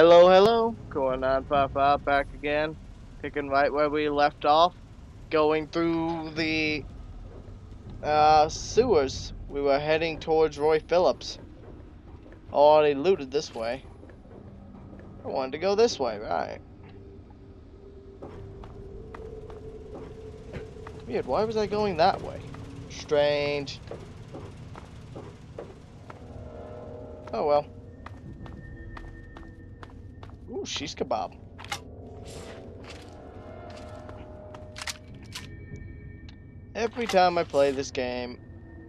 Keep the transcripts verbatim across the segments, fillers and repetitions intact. Hello, hello, Cor nine five five back again, picking right where we left off, going through the uh, sewers. We were heading towards Roy Phillips. Already looted this way. I wanted to go this way, right. Weird, why was I going that way? Strange. Oh well. Ooh, she's kebab. Every time I play this game,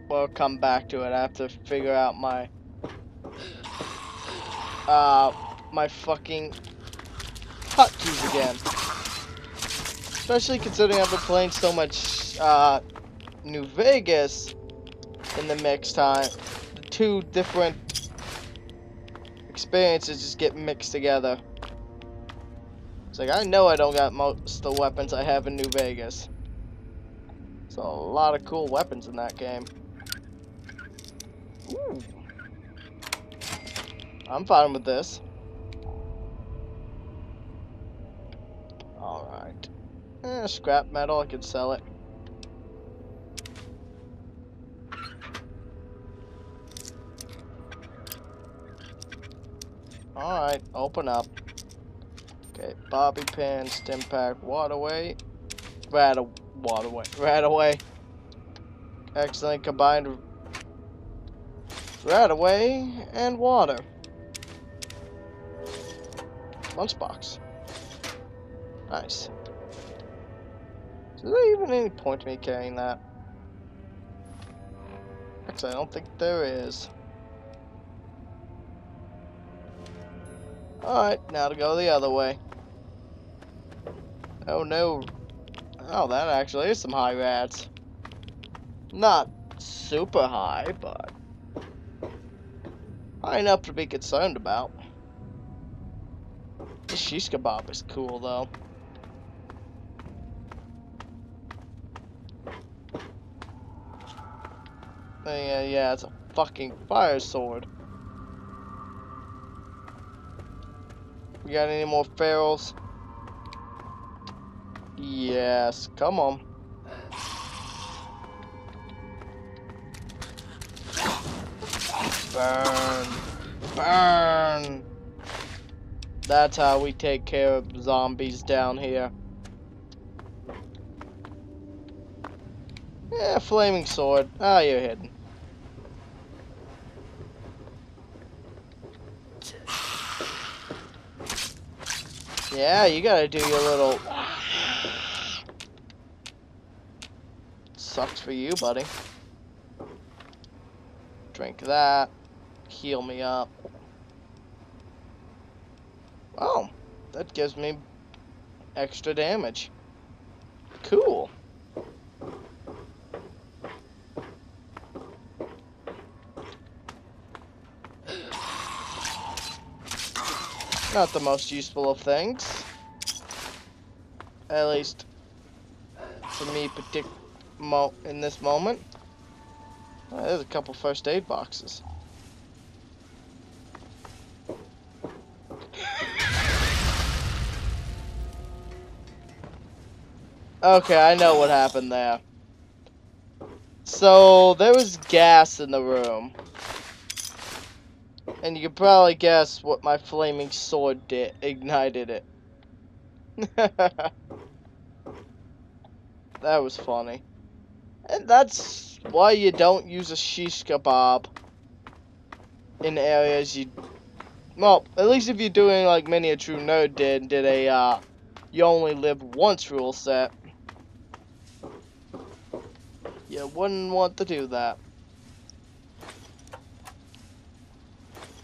well, come back to it. I have to figure out my, uh, my fucking hotkeys again. Especially considering I've been playing so much, uh, New Vegas in the mix time. The two different experiences just get mixed together. It's like, I know I don't got most of the weapons I have in New Vegas. So a lot of cool weapons in that game. Ooh. I'm fine with this. Alright. Eh, scrap metal, I can sell it. Alright, open up. Okay, bobby pin, stim pack, waterway. Right away. Waterway. Right away. Excellent combined. Right away and water. Lunchbox. Nice. Is there even any point to me carrying that? Actually, I don't think there is. Alright, now to go the other way. Oh no. Oh, that actually is some high rats. Not super high, but high enough to be concerned about. The shish kebab is cool, though. Yeah, yeah, it's a fucking fire sword. We got any more ferals? Yes, come on. Burn. Burn. That's how we take care of zombies down here. Yeah, flaming sword. Ah, oh, you're hidden. Yeah, you gotta do your little... Sucks for you, buddy. Drink that. Heal me up. Wow. That gives me extra damage. Cool. Not the most useful of things. At least for me particularly. Mo in this moment. Oh, there's a couple first aid boxes. Okay, I know what happened there. So there was gas in the room. And you can probably guess what my flaming sword did. Ignited it. That was funny. And that's why you don't use a shish kebab in areas you... Well, at least if you're doing like many a true nerd did, did a, uh, you only live once rule set. You wouldn't want to do that.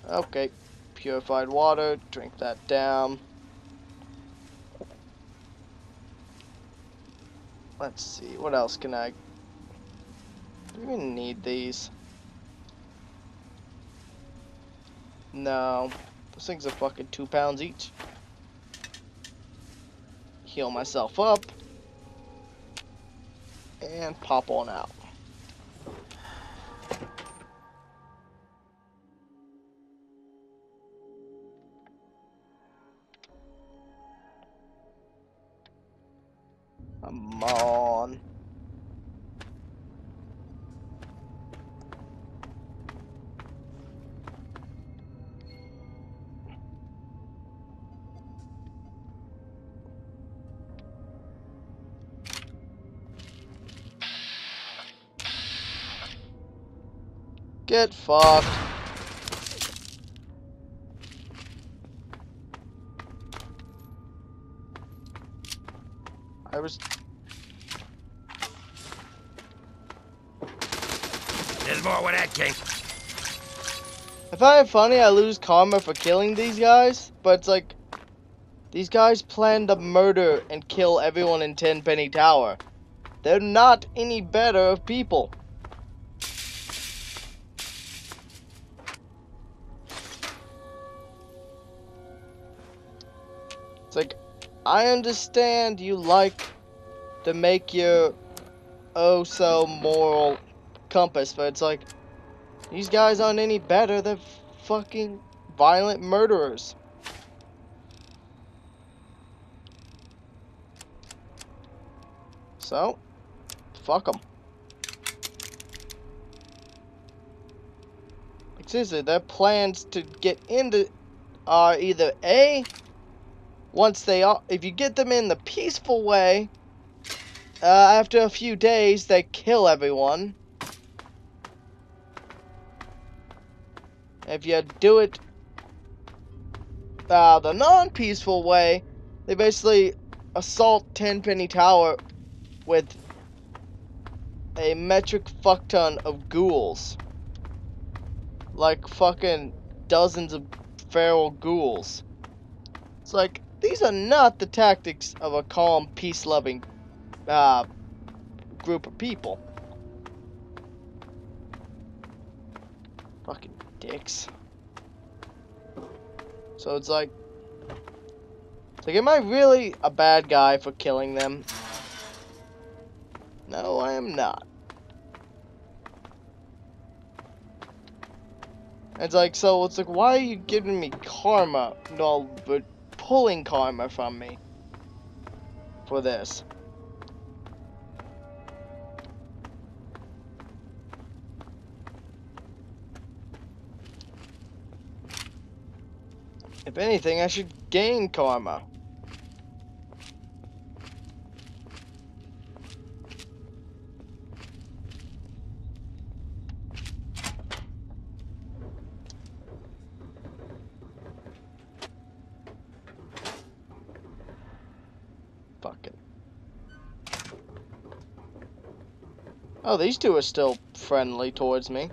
Okay, purified water, drink that down. Let's see, what else can I... Do we even need these? No. Those things are fucking two pounds each. Heal myself up. And pop on out. Get fucked. I was... There's more where that came. I find it funny I lose karma for killing these guys, but it's like... These guys plan to murder and kill everyone in Tenpenny Tower. They're not any better of people. It's like, I understand you like to make your oh-so-moral compass, but it's like, these guys aren't any better, they're fucking violent murderers. So, fuck them. Like, seriously, their plans to get into are either A, once they are, if you get them in the peaceful way, uh, after a few days, they kill everyone. If you do it uh, the non-peaceful way, they basically assault Tenpenny Tower with a metric fuckton of ghouls. Like fucking dozens of feral ghouls. It's like, these are not the tactics of a calm, peace-loving uh, group of people. Fucking dicks. So it's like... It's like, am I really a bad guy for killing them? No, I am not. It's like, so it's like, why are you giving me karma? No, but pulling karma from me for this. If anything, I should gain karma. Oh, these two are still friendly towards me.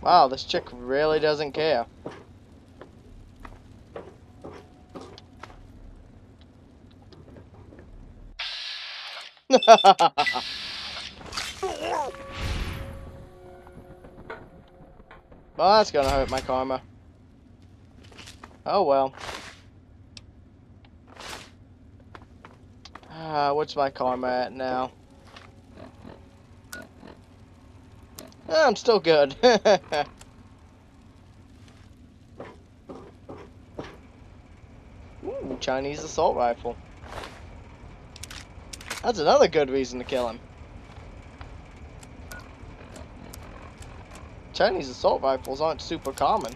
Wow, this chick really doesn't care. Well, that's gonna hurt my karma. Oh well. Ah, what's my karma at now? Ah, I'm still good. Ooh, Chinese assault rifle. That's another good reason to kill him. Chinese assault rifles aren't super common.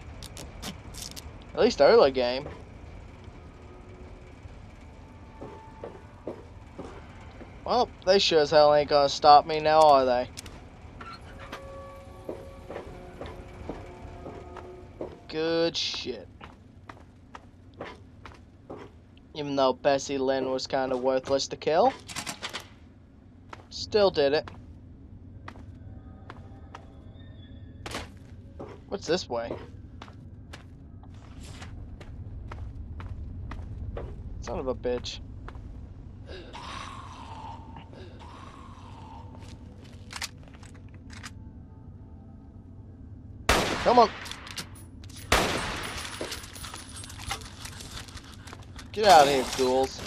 At least early game. Well, they sure as hell ain't gonna stop me now, are they? Good shit. Even though Bessie Lynn was kind of worthless to kill, still did it. What's this way? Son of a bitch. Come on. Get out of here, ghouls.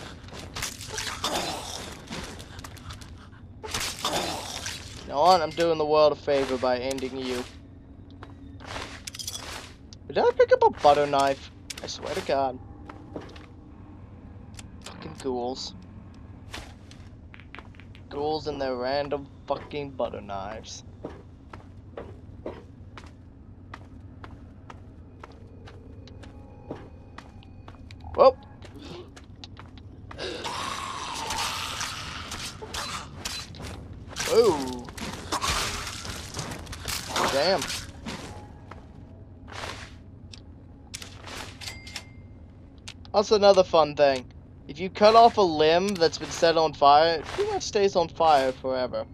You know what? I'm doing the world a favor by ending you. Did I pick up a butter knife? I swear to God. Fucking ghouls. Ghouls and their random fucking butter knives. Damn. That's another fun thing. If you cut off a limb that's been set on fire, it pretty much stays on fire forever.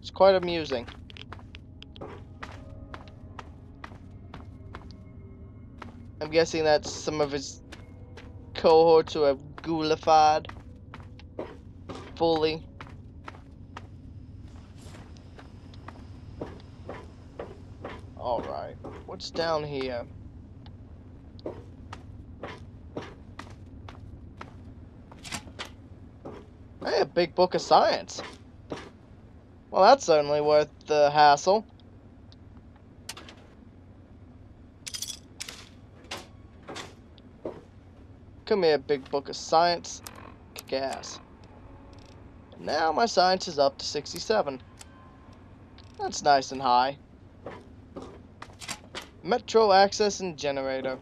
It's quite amusing. I'm guessing that's some of his cohorts who have ghoulified fully. Alright, what's down here? Hey, a big book of science. Well, that's certainly worth the hassle. Come here, big book of science. Kick ass. And now my science is up to sixty-seven. That's nice and high. Metro access and generator.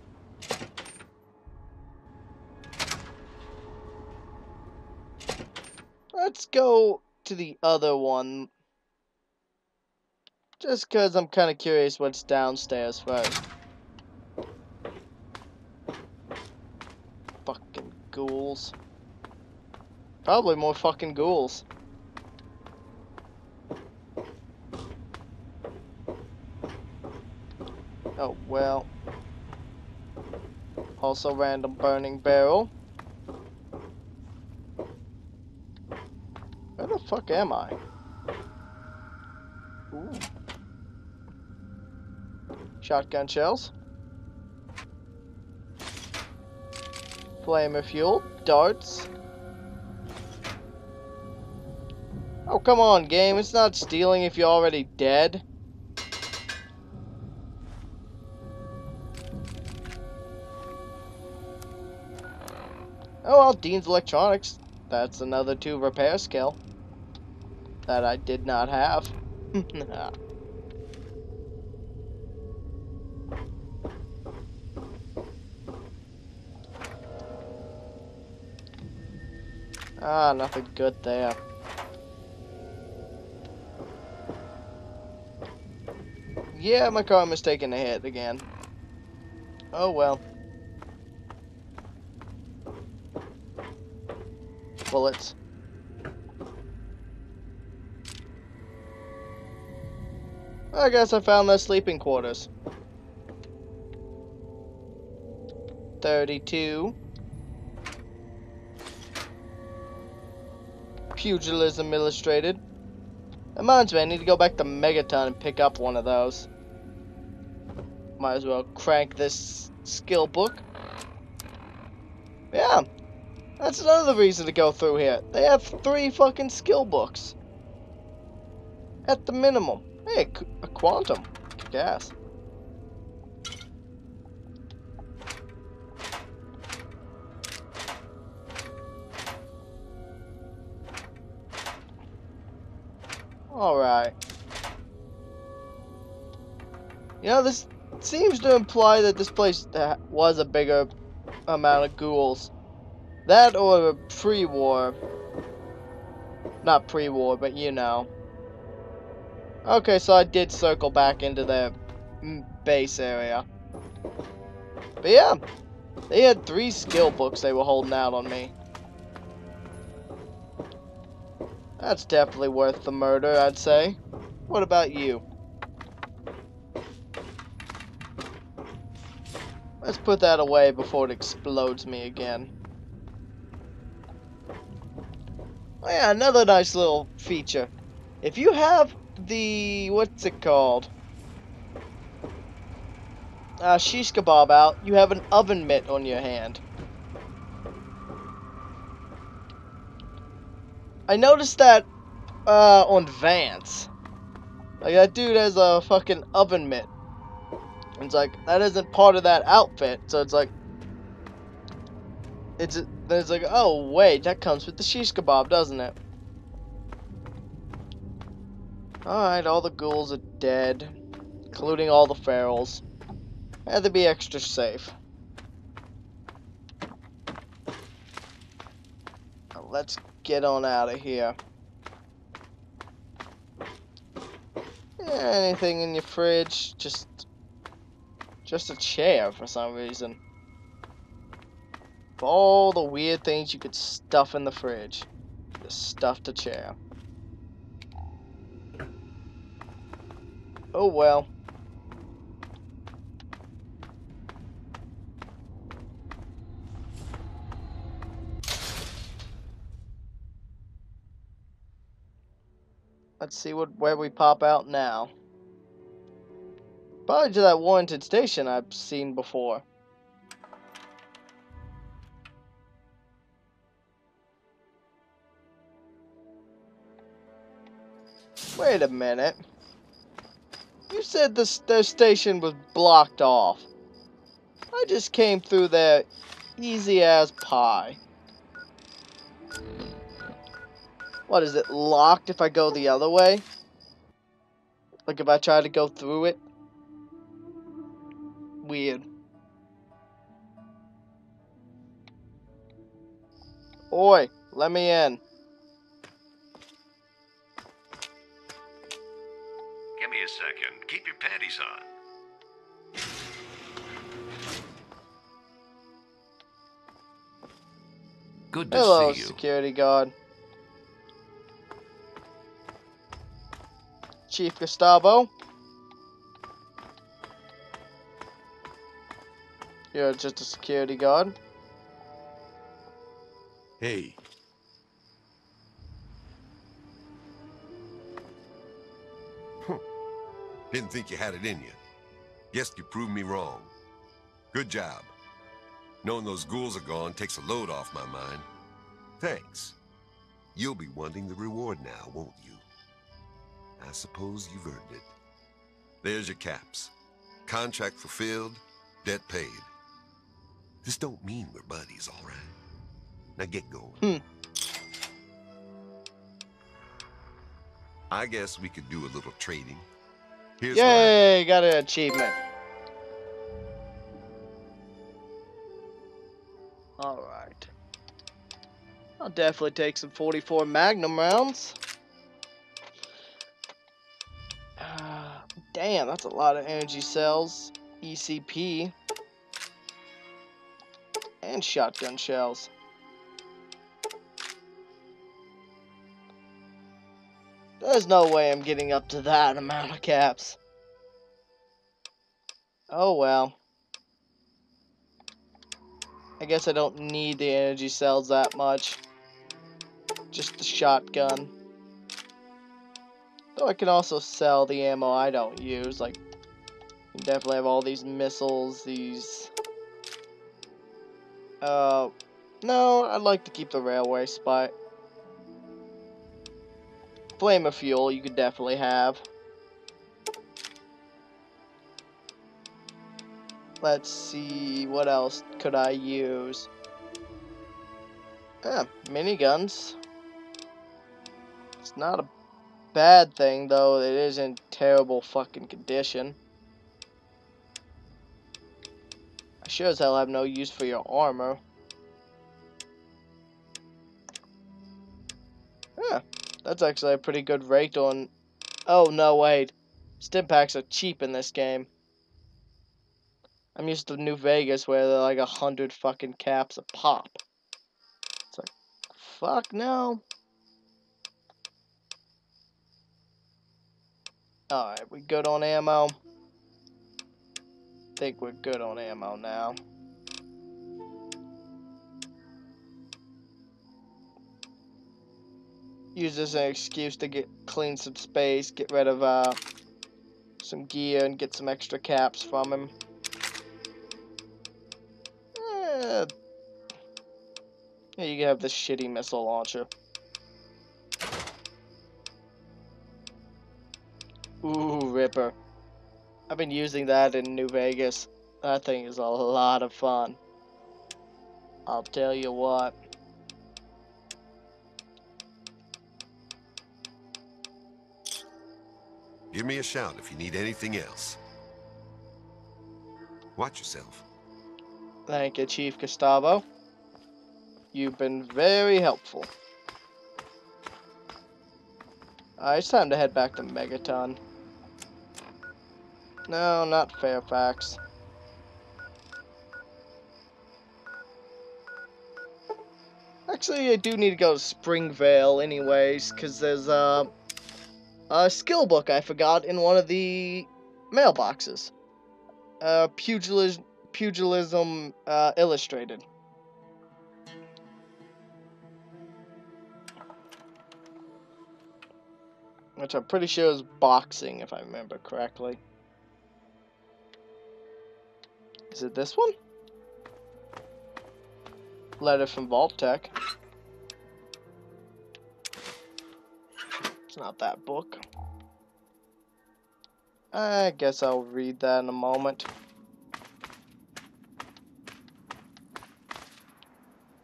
Let's go to the other one, just because I'm kind of curious what's downstairs first. Fucking ghouls. Probably more fucking ghouls. Oh, well. Also random burning barrel. Where the fuck am I? Ooh. Shotgun shells. Flamer fuel. Darts. Oh, come on, game. It's not stealing if you're already dead. Oh, well, Dean's Electronics. That's another two repair skill that I did not have. Ah, nothing good there. Yeah, my car was taking a hit again. Oh well. Bullets. I guess I found their sleeping quarters. thirty-two. Pugilism Illustrated. Reminds me, I need to go back to Megaton and pick up one of those. Might as well crank this skill book. Yeah. That's another reason to go through here. They have three fucking skill books. At the minimum. Hey, a quantum. Gas. Alright. You know, this seems to imply that this place was a bigger amount of ghouls. That or pre-war. Not pre-war, but you know. Okay, so I did circle back into their base area. But yeah, they had three skill books they were holding out on me. That's definitely worth the murder, I'd say. What about you? Let's put that away before it explodes me again. Oh yeah, another nice little feature. If you have the... what's it called? Uh, shish kebab out, you have an oven mitt on your hand. I noticed that uh, on Vance. Like, that dude has a fucking oven mitt. It's like, that isn't part of that outfit, so it's like... It's... Then it's like, oh wait, that comes with the shish kebab, doesn't it? Alright, all the ghouls are dead, including all the ferals. I had to be extra safe. Now let's get on out of here. Anything in your fridge? Just, just a chair for some reason. For all the weird things you could stuff in the fridge, just stuffed a chair. Oh well. Let's see what where we pop out now. Probably to that warranted station I've seen before. Wait a minute. You said this their station was blocked off. I just came through there easy as pie. What is it, locked if I go the other way? Like if I try to go through it? Weird. Oi, let me in. Give me a second. Keep your panties on. Good to Hello, see you. Security guard. Chief Gustavo, you're just a security guard. Hey. Huh. Didn't think you had it in you. Guess you proved me wrong. Good job. Knowing those ghouls are gone takes a load off my mind. Thanks. You'll be wanting the reward now, won't you? I suppose you've earned it. There's your caps. Contract fulfilled, debt paid. This don't mean we're buddies, all right? Now get going. Hmm. I guess we could do a little trading. Here's Yay, got an achievement. All right. I'll definitely take some forty-four Magnum rounds. Damn, that's a lot of energy cells, E C P, and shotgun shells. There's no way I'm getting up to that amount of caps. Oh well. I guess I don't need the energy cells that much. Just the shotgun. So I can also sell the ammo I don't use. Like, you definitely have all these missiles, these... Uh, no, I'd like to keep the railway spot. Flame of fuel you could definitely have. Let's see, what else could I use? Ah, miniguns. It's not a bad thing, though. It is in terrible fucking condition. I sure as hell have no use for your armor. Yeah, that's actually a pretty good rate on... Oh, no, wait. Stim packs are cheap in this game. I'm used to New Vegas where they're like a hundred fucking caps a pop. It's like, fuck no. Alright, we good on ammo? I think we're good on ammo now. Use this as an excuse to get clean some space, get rid of uh, some gear, and get some extra caps from him. Eh. Yeah, you can have this shitty missile launcher. Ooh, Ripper. I've been using that in New Vegas. That thing is a lot of fun. I'll tell you what. Give me a shout if you need anything else. Watch yourself. Thank you, Chief Gustavo. You've been very helpful. Alright, it's time to head back to Megaton. No, not Fairfax. Actually, I do need to go to Springvale anyways, because there's uh, a skill book I forgot in one of the mailboxes. Uh, Pugilism, Pugilism uh, Illustrated. Which I'm pretty sure is boxing, if I remember correctly. Is it this one? Letter from Vault-Tec. It's not that book. I guess I'll read that in a moment.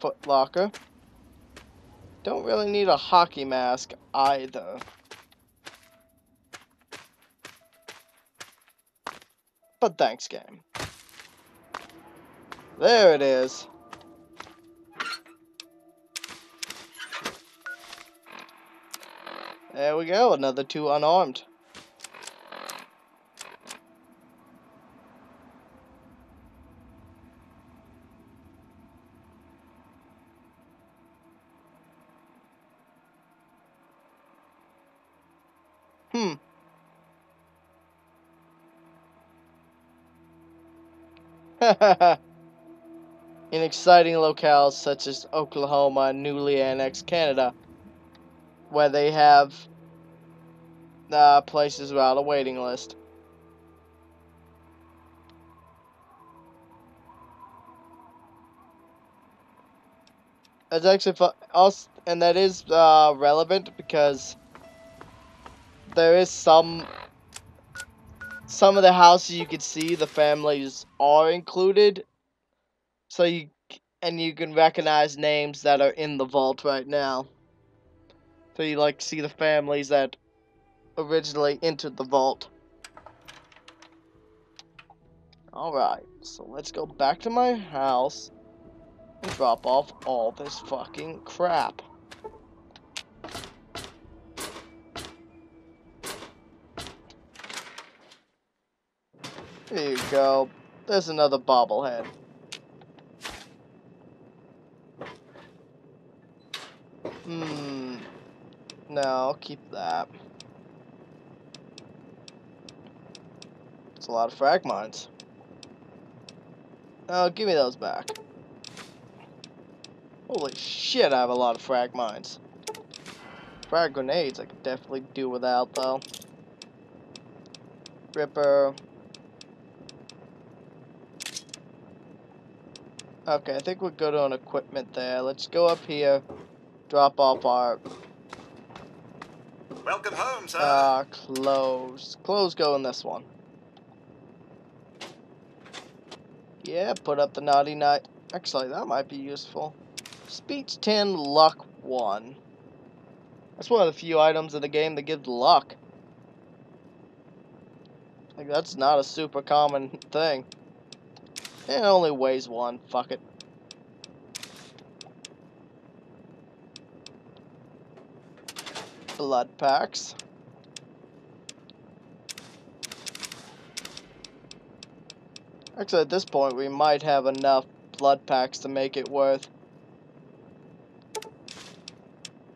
Footlocker. Don't really need a hockey mask either. But thanks, game. There it is. There we go, another two unarmed. Hmm. In exciting locales such as Oklahoma and newly annexed Canada, where they have uh, places without a waiting list. That's actually fun, also, and that is uh, relevant because there is some some of the houses you can see the families are included, so you and you can recognize names that are in the vault right now. So you like see the families that originally entered the vault. Alright, so let's go back to my house and drop off all this fucking crap. There you go. There's another bobblehead. Hmm. No, I'll keep that. It's a lot of frag mines. Oh, give me those back. Holy shit, I have a lot of frag mines. Frag grenades I could definitely do without, though. Ripper. Okay, I think we're good on equipment there. Let's go up here, drop off our... Welcome home, sir. Ah, uh, clothes. Clothes go in this one. Yeah, put up the naughty night. Actually, that might be useful. Speech ten, luck one. That's one of the few items in the game that gives luck. Like, that's not a super common thing. It only weighs one, fuck it. Blood packs. Actually, at this point, we might have enough blood packs to make it worth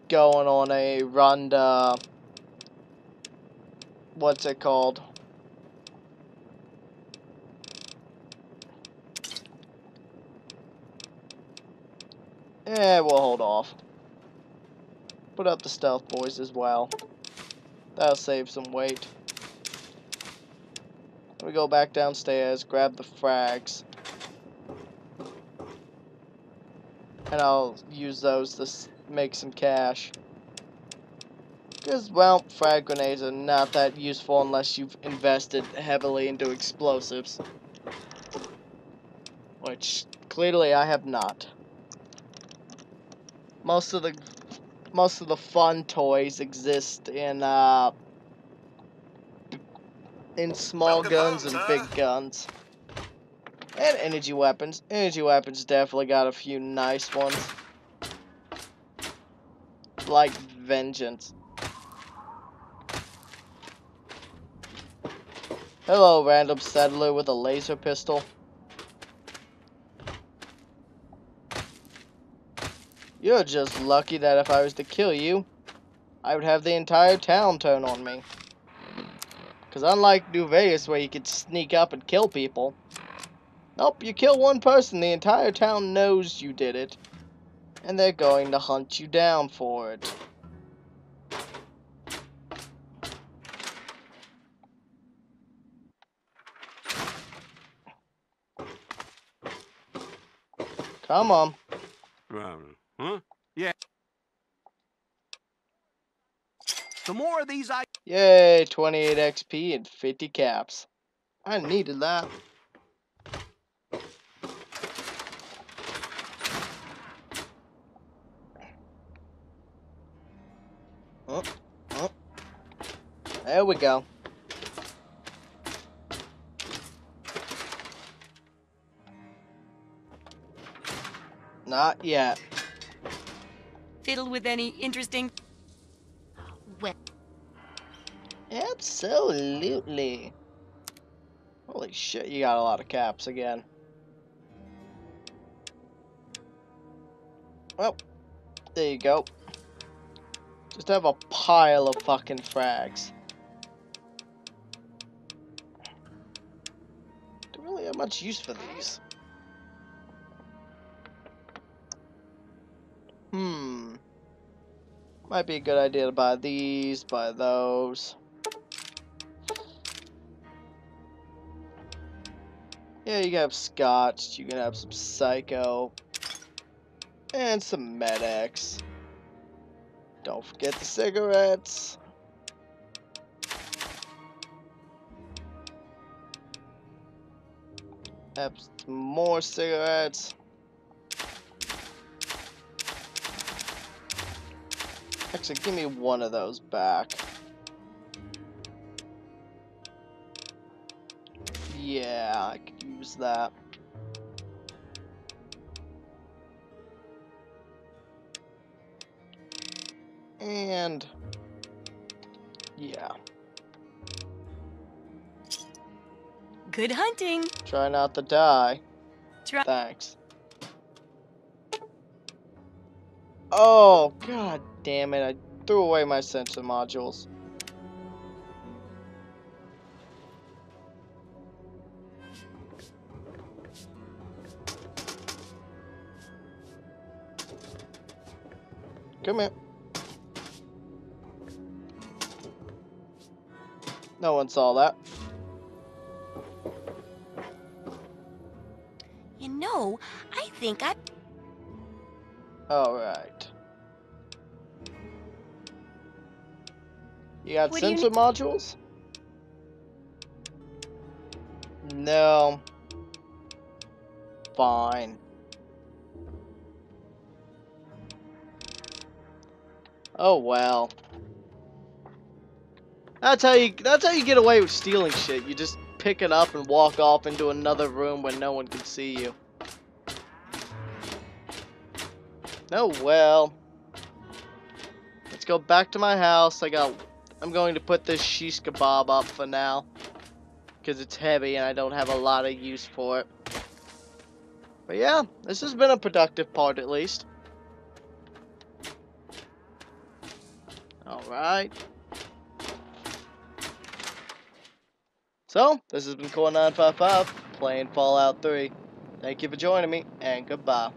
going on a run to... What's it called? Yeah, we'll hold off. Put up the stealth boys as well. That'll save some weight. We go back downstairs, grab the frags. And I'll use those to s make some cash. Because, well, frag grenades are not that useful unless you've invested heavily into explosives. Which, clearly, I have not. Most of the most of the fun toys exist in uh in small guns and big guns. And energy weapons. Energy weapons definitely got a few nice ones. Like Vengeance. Hello, random settler with a laser pistol. You're just lucky that if I was to kill you, I would have the entire town turn on me. Because unlike New Vegas, where you could sneak up and kill people, nope, you kill one person, the entire town knows you did it, and they're going to hunt you down for it. Come on. Um, huh? Yeah. Some more of these I Yay, twenty-eight X P and fifty caps. I needed that. Oh, oh. There we go. Not yet. Fiddle with any interesting... Absolutely. Holy shit, you got a lot of caps again. Well, there you go. Just have a pile of fucking frags. Don't really have much use for these. Hmm. Might be a good idea to buy these, buy those. Yeah, you can have scotch, you can have some psycho, and some Med-X. Don't forget the cigarettes. Have some more cigarettes. Actually, give me one of those back. Yeah, I could use that. And yeah. Good hunting. Try not to die. Try Thanks. Oh, god damn it. I threw away my sensor modules. Come here. No one saw that. You know, I think I... Alright. You got what sensor you modules? No. Fine. Oh well. That's how you that's how you get away with stealing shit. You just pick it up and walk off into another room when no one can see you. Oh well. Let's go back to my house. I got I'm going to put this shish kebab up for now, because it's heavy and I don't have a lot of use for it. But yeah, this has been a productive part at least. Alright. So, this has been Cor nine five five playing Fallout three. Thank you for joining me, and goodbye.